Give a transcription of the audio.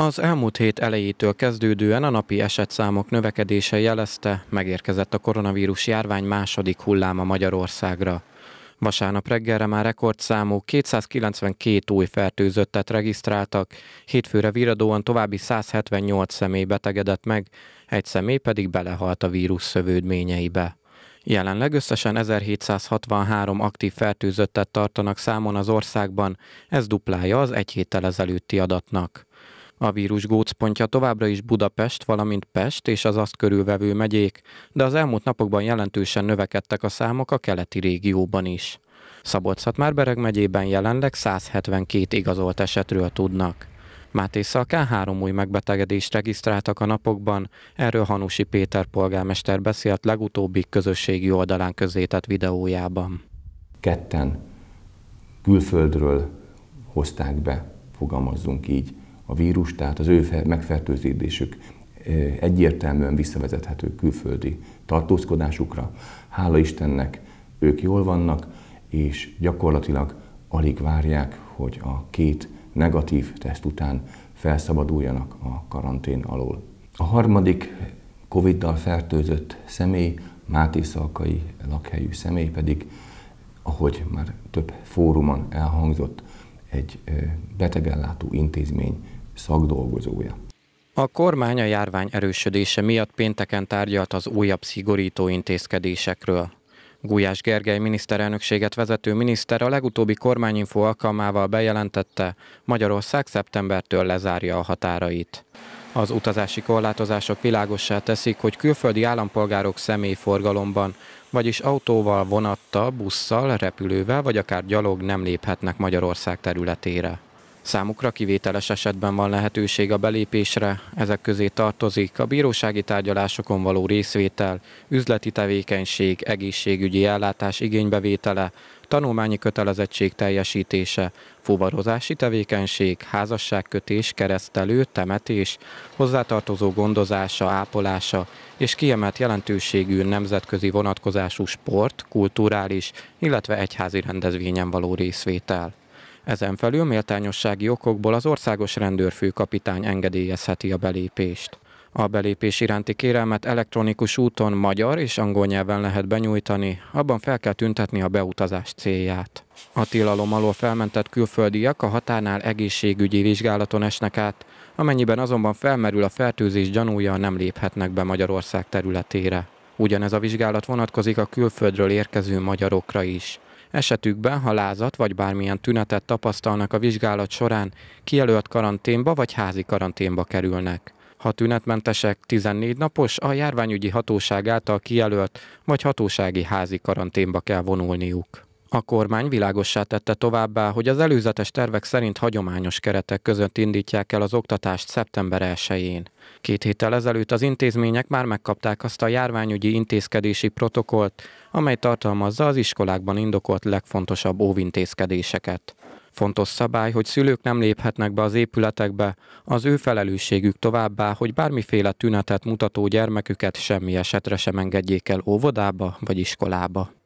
Az elmúlt hét elejétől kezdődően a napi esetszámok növekedése jelezte, megérkezett a koronavírus járvány második hulláma Magyarországra. Vasárnap reggelre már rekordszámú 292 új fertőzöttet regisztráltak, hétfőre virradóan további 178 személy betegedett meg, egy személy pedig belehalt a vírus szövődményeibe. Jelenleg összesen 1763 aktív fertőzöttet tartanak számon az országban, ez duplája az egy héttel ezelőtti adatnak. A vírus gócpontja továbbra is Budapest, valamint Pest és az azt körülvevő megyék, de az elmúlt napokban jelentősen növekedtek a számok a keleti régióban is. Szabolcs-Szatmár-Bereg megyében jelenleg 172 igazolt esetről tudnak. Mátészalkán 3 új megbetegedést regisztráltak a napokban, erről Hanusi Péter polgármester beszélt legutóbbi közösségi oldalán közzétett videójában. Ketten külföldről hozták be, fogalmazzunk így, a vírus, tehát az ő megfertőződésük egyértelműen visszavezethető külföldi tartózkodásukra. Hála Istennek ők jól vannak, és gyakorlatilag alig várják, hogy a 2 negatív teszt után felszabaduljanak a karantén alól. A harmadik Covid-dal fertőzött személy, mátészalkai lakhelyű személy pedig, ahogy már több fórumon elhangzott, egy betegellátó intézmény szakdolgozója. A kormány a járvány erősödése miatt pénteken tárgyalt az újabb szigorító intézkedésekről. Gulyás Gergely miniszterelnökséget vezető miniszter a legutóbbi kormányinfó alkalmával bejelentette, Magyarország szeptembertől lezárja a határait. Az utazási korlátozások világossá teszik, hogy külföldi állampolgárok személyforgalomban, vagyis autóval, vonattal, busszal, repülővel vagy akár gyalog nem léphetnek Magyarország területére. Számukra kivételes esetben van lehetőség a belépésre, ezek közé tartozik a bírósági tárgyalásokon való részvétel, üzleti tevékenység, egészségügyi ellátás igénybevétele, tanulmányi kötelezettség teljesítése, fuvarozási tevékenység, házasságkötés, keresztelő, temetés, hozzátartozó gondozása, ápolása és kiemelt jelentőségű nemzetközi vonatkozású sport, kulturális, illetve egyházi rendezvényen való részvétel. Ezen felül méltányossági okokból az országos rendőrfőkapitány engedélyezheti a belépést. A belépés iránti kérelmet elektronikus úton magyar és angol nyelven lehet benyújtani, abban fel kell tüntetni a beutazás célját. A tilalom alól felmentett külföldiek a határnál egészségügyi vizsgálaton esnek át, amennyiben azonban felmerül a fertőzés gyanúja, nem léphetnek be Magyarország területére. Ugyanez a vizsgálat vonatkozik a külföldről érkező magyarokra is. Esetükben, ha lázat vagy bármilyen tünetet tapasztalnak a vizsgálat során, kijelölt karanténba vagy házi karanténba kerülnek. Ha tünetmentesek, 14 napos, a járványügyi hatóság által kijelölt vagy hatósági házi karanténba kell vonulniuk. A kormány világossá tette továbbá, hogy az előzetes tervek szerint hagyományos keretek között indítják el az oktatást szeptember 1-jén. 2 héttel ezelőtt az intézmények már megkapták azt a járványügyi intézkedési protokollt, amely tartalmazza az iskolákban indokolt legfontosabb óvintézkedéseket. Fontos szabály, hogy szülők nem léphetnek be az épületekbe, az ő felelősségük továbbá, hogy bármiféle tünetet mutató gyermeküket semmi esetre sem engedjék el óvodába vagy iskolába.